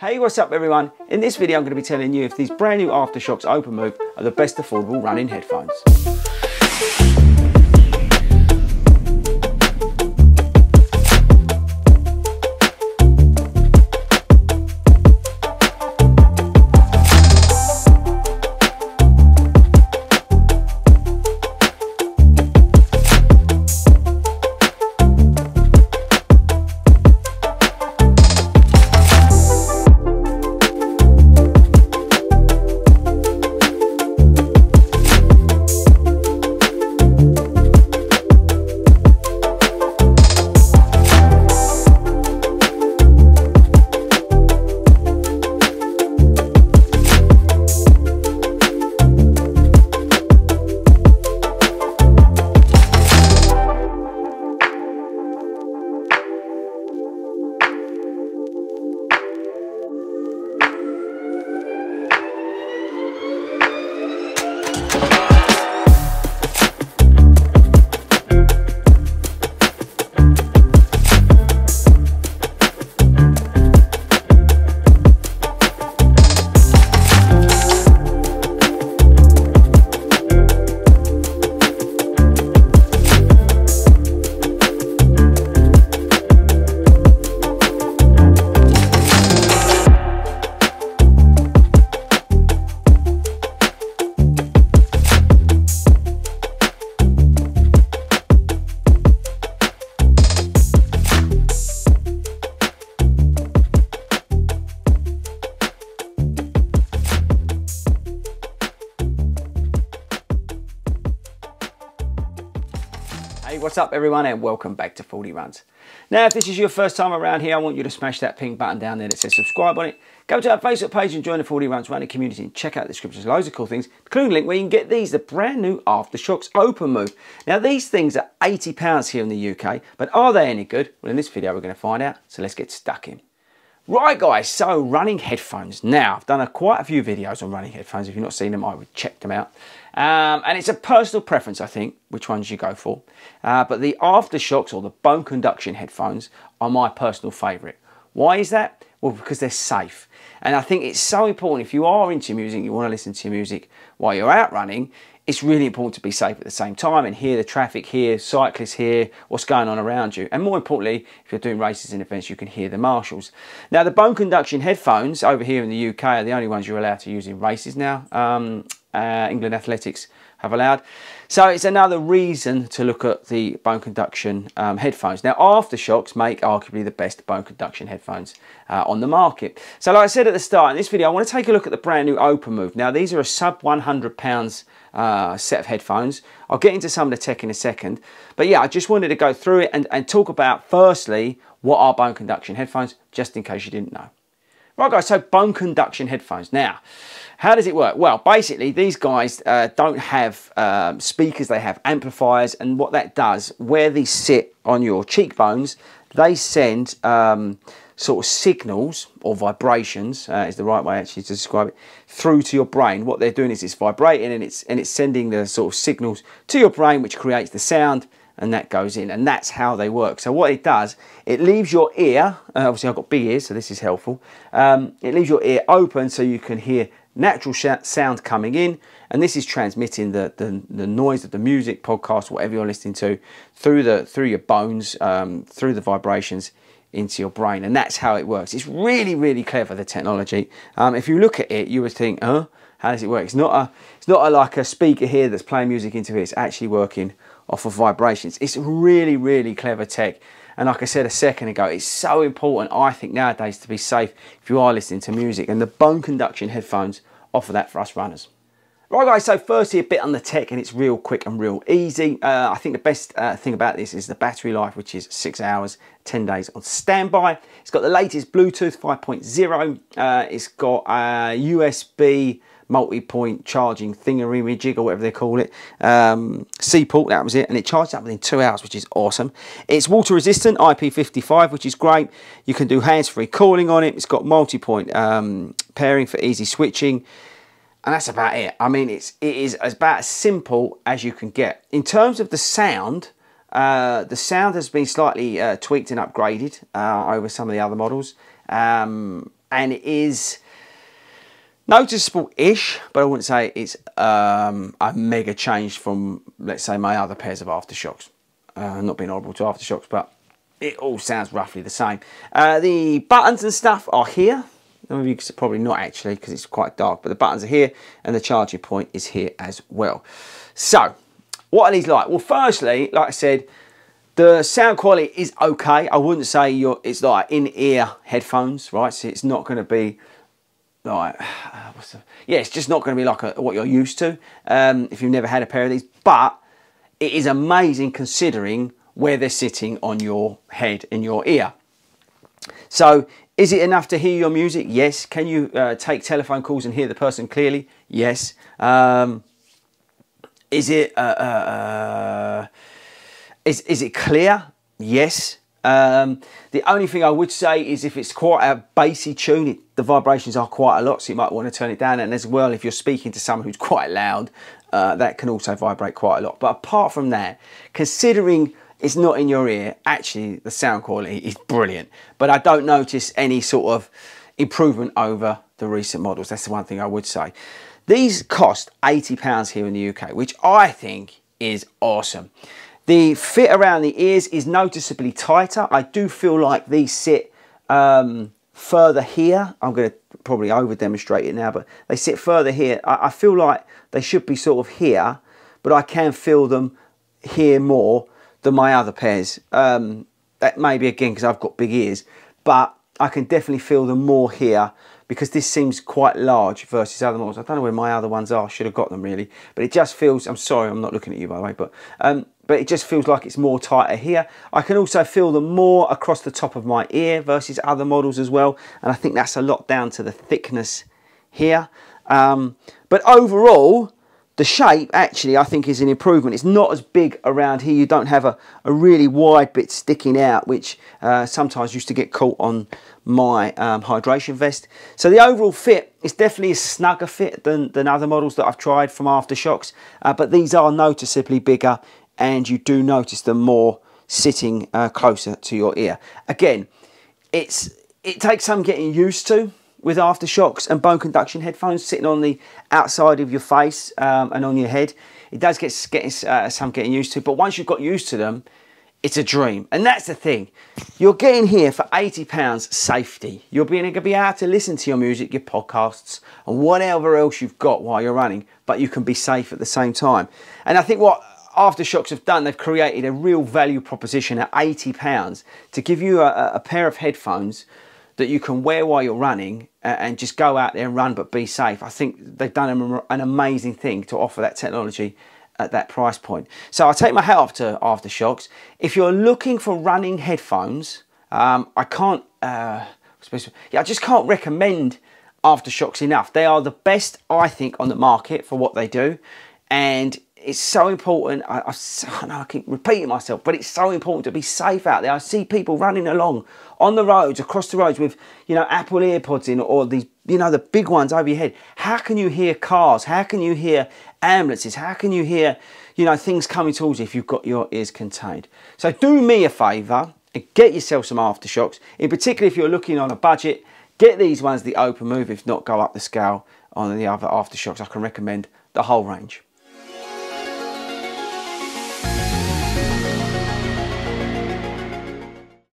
Hey, what's up everyone? In this video I'm going to be telling you if these brand new Aftershokz OpenMove are the best affordable running headphones. Hey, what's up everyone and welcome back to Fordy Runs. Now if this is your first time around here, I want you to smash that pink button down there that says subscribe on it. Go to our Facebook page and join the Fordy Runs running community and check out the descriptions, loads of cool things, including a link where you can get these, the brand new Aftershokz OpenMove. Now these things are £80 here in the UK, but are they any good? Well in this video we're going to find out, so let's get stuck in. Right guys, so running headphones. Now I've done quite a few videos on running headphones. If you've not seen them, I would check them out. And it's a personal preference, I think, which ones you go for. But the Aftershokz or the bone conduction headphones are my personal favourite. Why is that? Well, because they're safe. And I think it's so important if you are into music, you want to listen to your music while you're out running, it's really important to be safe at the same time and hear the traffic, hear cyclists, hear what's going on around you. And more importantly, if you're doing races and events, you can hear the marshals. Now, the bone conduction headphones over here in the UK are the only ones you're allowed to use in races now. England Athletics have allowed. So it's another reason to look at the bone conduction headphones. Now Aftershokz make arguably the best bone conduction headphones on the market. So like I said at the start, in this video I want to take a look at the brand new OpenMove. Now these are a sub £100 set of headphones. I'll get into some of the tech in a second. But yeah, I just wanted to go through it and talk about firstly what are bone conduction headphones, just in case you didn't know. Right guys, so bone conduction headphones. Now, how does it work? Well, basically these guys don't have speakers, they have amplifiers, and what that does, where these sit on your cheekbones, they send sort of signals or vibrations, is the right way actually to describe it, through to your brain. What they're doing is it's vibrating and it's sending the sort of signals to your brain, which creates the sound, and that goes in, and that's how they work. So what it does, it leaves your ear, obviously I've got big ears, so this is helpful. It leaves your ear open so you can hear natural sound coming in, and this is transmitting the noise of the music, podcast, whatever you're listening to, through your bones, through the vibrations into your brain, and that's how it works. It's really, really clever, the technology. If you look at it, you would think, huh? How does it work? It's not like a speaker here that's playing music into it. It's actually working off of vibrations. It's really, really clever tech. And like I said a second ago, it's so important, I think, nowadays to be safe if you are listening to music. And the bone conduction headphones offer that for us runners. Right guys, so firstly a bit on the tech, and it's real quick and real easy. I think the best thing about this is the battery life, which is 6 hours, 10 days on standby. It's got the latest Bluetooth 5.0. It's got a USB multi-point charging thingamajig or whatever they call it. C-port, that was it. And it charged up within 2 hours, which is awesome. It's water resistant, IP55, which is great. You can do hands-free calling on it. It's got multi-point pairing for easy switching. And that's about it. I mean, it is about as simple as you can get. In terms of the sound has been slightly tweaked and upgraded over some of the other models. and it is noticeable-ish, but I wouldn't say it's a mega change from, let's say, my other pairs of Aftershokz. Not being horrible to Aftershokz, but it all sounds roughly the same. The buttons and stuff are here. Probably not actually, because it's quite dark, but the buttons are here and the charging point is here as well. So, what are these like? Well, firstly, like I said, the sound quality is okay. I wouldn't say it's like in-ear headphones, right? So it's not going to be like, it's just not going to be like what you're used to if you've never had a pair of these. But it is amazing considering where they're sitting on your head and your ear. So, is it enough to hear your music? Yes. Can you take telephone calls and hear the person clearly? Yes. Is it clear? Yes. The only thing I would say is if it's quite a bassy tune, the vibrations are quite a lot, so you might want to turn it down. And as well, if you're speaking to someone who's quite loud, that can also vibrate quite a lot. But apart from that, considering it's not in your ear, actually the sound quality is brilliant. But I don't notice any sort of improvement over the recent models. That's the one thing I would say. These cost £80 here in the UK, which I think is awesome. The fit around the ears is noticeably tighter. I do feel like these sit further here. I'm going to probably over demonstrate it now, but they sit further here. I feel like they should be sort of here, but I can feel them here more than my other pairs. That may be again because I've got big ears, but I can definitely feel them more here because this seems quite large versus other models. I don't know where my other ones are. I should have got them really, but it just feels, I'm sorry, I'm not looking at you by the way, but it just feels like it's more tighter here. I can also feel them more across the top of my ear versus other models as well. And I think that's a lot down to the thickness here. But overall, the shape actually I think is an improvement. It's not as big around here. You don't have a really wide bit sticking out, which sometimes used to get caught on my hydration vest. So the overall fit is definitely a snugger fit than other models that I've tried from Aftershokz. But these are noticeably bigger, and you do notice them more sitting closer to your ear. Again, it takes some getting used to with Aftershokz and bone conduction headphones sitting on the outside of your face and on your head. It does get some getting used to, but once you've got used to them, it's a dream. And that's the thing. You're getting here for £80 safety. You're going to be able to listen to your music, your podcasts, and whatever else you've got while you're running, but you can be safe at the same time. And I think what Aftershokz have done, they've created a real value proposition at £80 to give you a pair of headphones that you can wear while you're running and just go out there and run but be safe. I think they've done an amazing thing to offer that technology at that price point. So I take my hat off to Aftershokz. If you're looking for running headphones, I just can't recommend Aftershokz enough. They are the best, I think, on the market for what they do, and it's so important. I keep repeating myself, but it's so important to be safe out there. I see people running along on the roads, across the roads with, Apple AirPods in, or these, the big ones over your head. How can you hear cars? How can you hear ambulances? How can you hear, things coming towards you if you've got your ears contained? So do me a favour and get yourself some Aftershokz. In particular, if you're looking on a budget, get these ones, the OpenMove, if not go up the scale on the other Aftershokz. I can recommend the whole range.